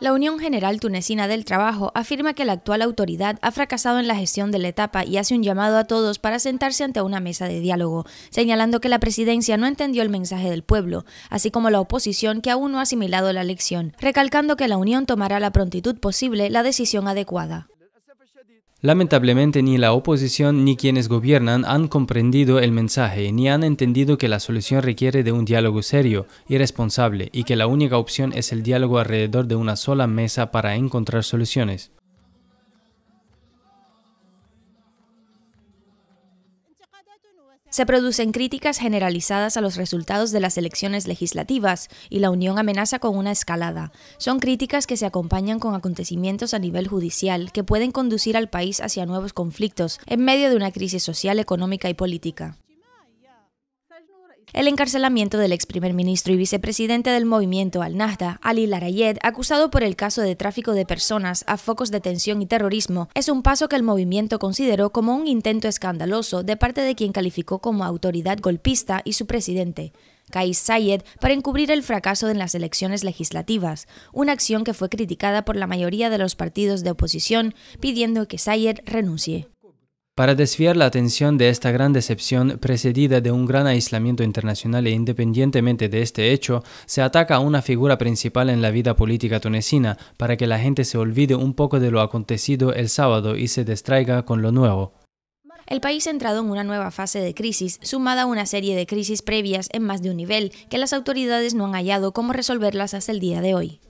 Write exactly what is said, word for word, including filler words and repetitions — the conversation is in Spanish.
La Unión General Tunecina del Trabajo afirma que la actual autoridad ha fracasado en la gestión de la etapa y hace un llamado a todos para sentarse ante una mesa de diálogo, señalando que la presidencia no entendió el mensaje del pueblo, así como la oposición que aún no ha asimilado la lección, recalcando que la Unión tomará la prontitud posible la decisión adecuada. Lamentablemente, ni la oposición ni quienes gobiernan han comprendido el mensaje ni han entendido que la solución requiere de un diálogo serio y responsable y que la única opción es el diálogo alrededor de una sola mesa para encontrar soluciones. Se producen críticas generalizadas a los resultados de las elecciones legislativas y la Unión amenaza con una escalada. Son críticas que se acompañan con acontecimientos a nivel judicial que pueden conducir al país hacia nuevos conflictos en medio de una crisis social, económica y política. El encarcelamiento del ex primer ministro y vicepresidente del movimiento al-Nahda, Ali Larayed, acusado por el caso de tráfico de personas a focos de tensión y terrorismo, es un paso que el movimiento consideró como un intento escandaloso de parte de quien calificó como autoridad golpista y su presidente, Kais Saied, para encubrir el fracaso en las elecciones legislativas, una acción que fue criticada por la mayoría de los partidos de oposición, pidiendo que Saied renuncie. Para desviar la atención de esta gran decepción, precedida de un gran aislamiento internacional e independientemente de este hecho, se ataca a una figura principal en la vida política tunecina para que la gente se olvide un poco de lo acontecido el sábado y se distraiga con lo nuevo. El país ha entrado en una nueva fase de crisis, sumada a una serie de crisis previas en más de un nivel que las autoridades no han hallado cómo resolverlas hasta el día de hoy.